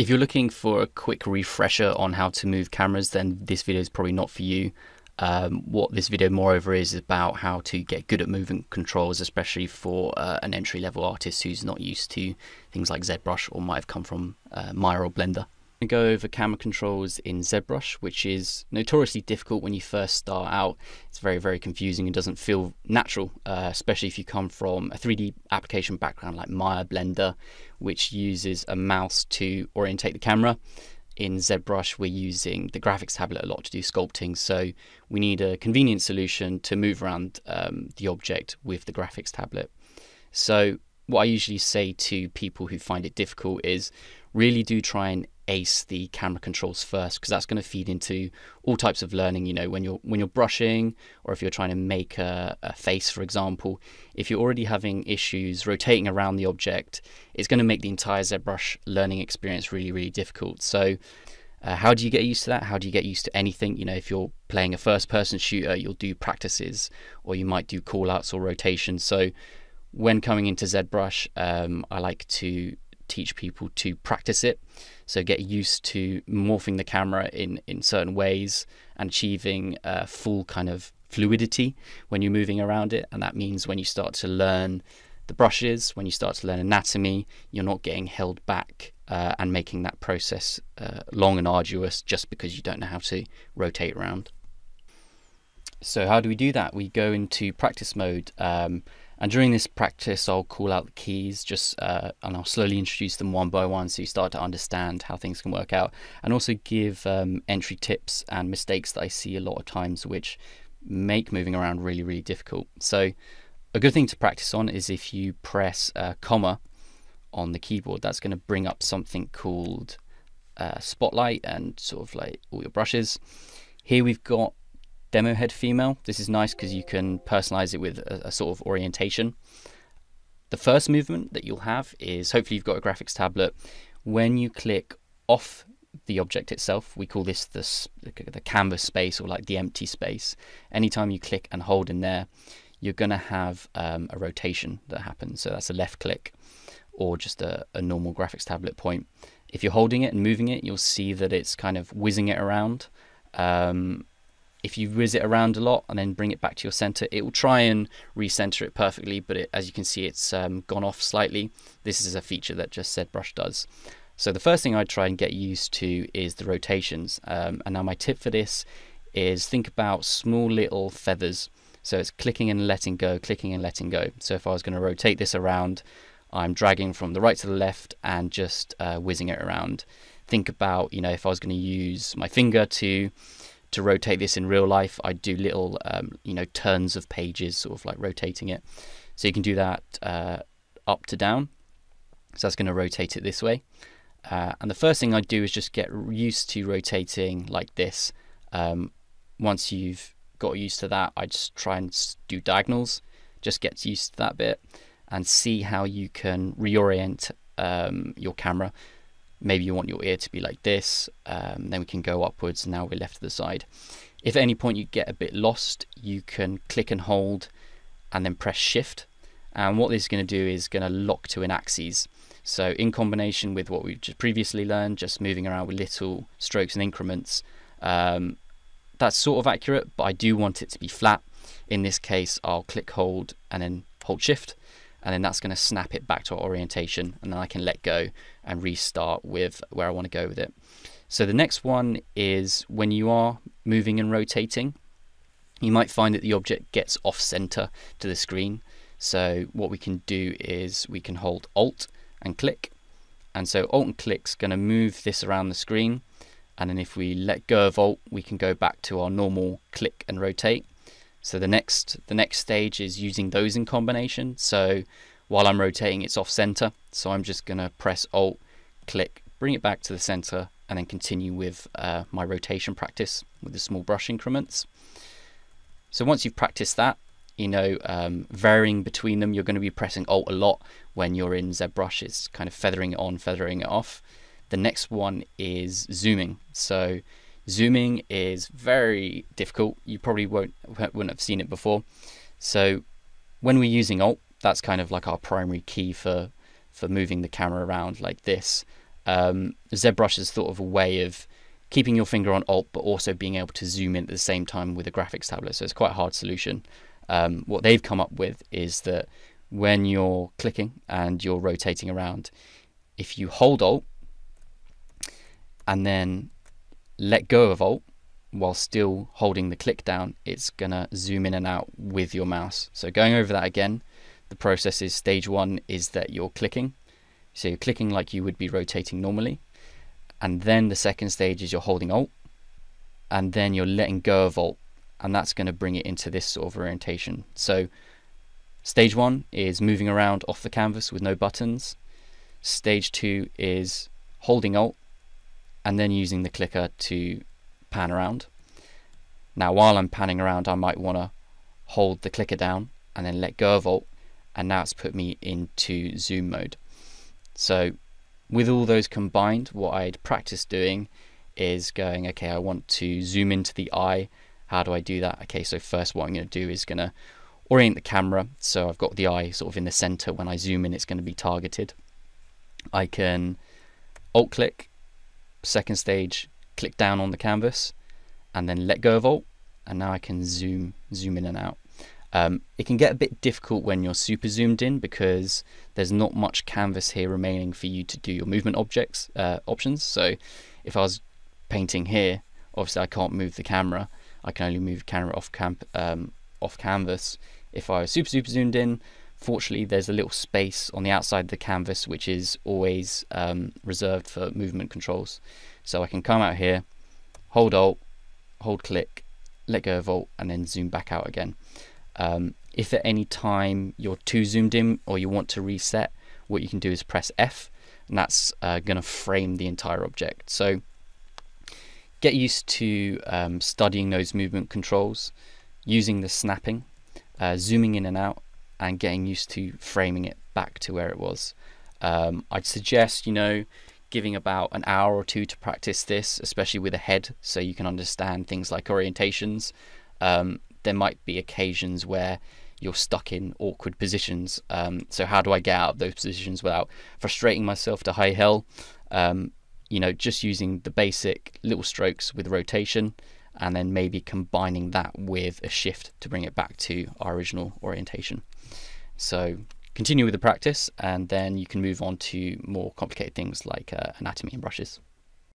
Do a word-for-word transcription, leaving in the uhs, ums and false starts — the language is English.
If you're looking for a quick refresher on how to move cameras, then this video is probably not for you. Um, what this video moreover is about how to get good at movement controls, especially for uh, an entry-level artist who's not used to things like ZBrush or might have come from uh, Maya or Blender. I'm going to go over camera controls in ZBrush, which is notoriously difficult when you first start out. It's very, very confusing and doesn't feel natural, uh, especially if you come from a three D application background like Maya, Blender, which uses a mouse to orientate the camera. In ZBrush, we're using the graphics tablet a lot to do sculpting, so we need a convenient solution to move around um, the object with the graphics tablet. So what I usually say to people who find it difficult is really do try and ace the camera controls first, because that's going to feed into all types of learning. You know, when you're when you're brushing, or if you're trying to make a, a face, for example, if you're already having issues rotating around the object, it's going to make the entire ZBrush learning experience really, really difficult. So uh, how do you get used to that? How do you get used to anything? You know, if you're playing a first-person shooter, you'll do practices, or you might do callouts or rotations. So when coming into ZBrush, um, I like to teach people to practice it, so get used to morphing the camera in in certain ways and achieving uh, full kind of fluidity when you're moving around it. And that means when you start to learn the brushes, when you start to learn anatomy, you're not getting held back uh, and making that process uh, long and arduous just because you don't know how to rotate around. So how do we do that? We go into practice mode, um, and during this practice I'll call out the keys just uh, and I'll slowly introduce them one by one so you start to understand how things can work out, and also give um, entry tips and mistakes that I see a lot of times which make moving around really, really difficult. So a good thing to practice on is if you press a comma on the keyboard, that's going to bring up something called uh, Spotlight and sort of like all your brushes. Here we've got Demo Head Female. This is nice because you can personalize it with a, a sort of orientation. The first movement that you'll have is, hopefully you've got a graphics tablet, when you click off the object itself, we call this the, the canvas space, or like the empty space. Anytime you click and hold in there, you're going to have um, a rotation that happens. So that's a left click or just a, a normal graphics tablet point. If you're holding it and moving it, you'll see that it's kind of whizzing it around. Um, If you whiz it around a lot and then bring it back to your center, it will try and recenter it perfectly, but it, as you can see, it's um, gone off slightly. This is a feature that just ZBrush does. So the first thing I try and get used to is the rotations. Um, and now my tip for this is think about small little feathers. So it's clicking and letting go, clicking and letting go. So if I was going to rotate this around, I'm dragging from the right to the left and just uh, whizzing it around. Think about, you know, if I was going to use my finger to to rotate this in real life, I do little, um, you know, turns of pages, sort of like rotating it. So you can do that uh, up to down. So that's going to rotate it this way. Uh, and the first thing I do is just get used to rotating like this. Um, once you've got used to that, I just try and do diagonals. Just get used to that bit and see how you can reorient um, your camera. Maybe you want your ear to be like this, um, then we can go upwards, and now we're left to the side. If at any point you get a bit lost, you can click and hold and then press shift. And what this is going to do is going to lock to an axis. So in combination with what we've just previously learned, just moving around with little strokes and increments, um, that's sort of accurate, but I do want it to be flat. In this case, I'll click hold and then hold shift, and then that's going to snap it back to our orientation, and then I can let go and restart with where I want to go with it. So the next one is when you are moving and rotating, you might find that the object gets off center to the screen. So what we can do is we can hold Alt and click, and so Alt and click's going to move this around the screen, and then if we let go of Alt, we can go back to our normal click and rotate. So the next the next stage is using those in combination. So while I'm rotating, it's off center, so I'm just going to press Alt, click, bring it back to the center, and then continue with uh, my rotation practice with the small brush increments. So once you've practiced that, you know, um, varying between them, you're going to be pressing Alt a lot when you're in ZBrush. It's kind of feathering it on, feathering it off. The next one is zooming. So zooming is very difficult. You probably won't wouldn't have seen it before. So when we're using Alt, that's kind of like our primary key for for moving the camera around like this. um, ZBrush is sort of a way of keeping your finger on Alt but also being able to zoom in at the same time with a graphics tablet, so it's quite a hard solution. Um, what they've come up with is that when you're clicking and you're rotating around, if you hold Alt and then let go of Alt while still holding the click down, it's gonna zoom in and out with your mouse. So going over that again, the process is stage one is that you're clicking. So you're clicking like you would be rotating normally. And then the second stage is you're holding Alt and then you're letting go of Alt, and that's gonna bring it into this sort of orientation. So stage one is moving around off the canvas with no buttons. Stage two is holding Alt and then using the clicker to pan around. Now while I'm panning around, I might want to hold the clicker down and then let go of Alt, and now it's put me into zoom mode. So with all those combined, what I'd practice doing is going, okay, I want to zoom into the eye. How do I do that? Okay, so first what I'm going to do is going to orient the camera, so I've got the eye sort of in the center. When I zoom in, it's going to be targeted. I can Alt click, second stage, click down on the canvas and then let go of Alt, and now I can zoom zoom in and out. Um, it can get a bit difficult when you're super zoomed in because there's not much canvas here remaining for you to do your movement objects uh, options. So if I was painting here, obviously I can't move the camera. I can only move camera off camp um, off canvas. If I was super super zoomed in, fortunately there's a little space on the outside of the canvas which is always um, reserved for movement controls. So I can come out here, hold Alt, hold click, let go of Alt, and then zoom back out again. Um, if at any time you're too zoomed in or you want to reset, what you can do is press F, and that's uh, going to frame the entire object. So get used to um, studying those movement controls, using the snapping, uh, zooming in and out, and getting used to framing it back to where it was. Um, I'd suggest, you know, giving about an hour or two to practice this, especially with a head, so you can understand things like orientations. Um, there might be occasions where you're stuck in awkward positions. Um, so how do I get out of those positions without frustrating myself to high hell? Um, you know, just using the basic little strokes with rotation, and then maybe combining that with a shift to bring it back to our original orientation. So continue with the practice, and then you can move on to more complicated things like uh, anatomy and brushes.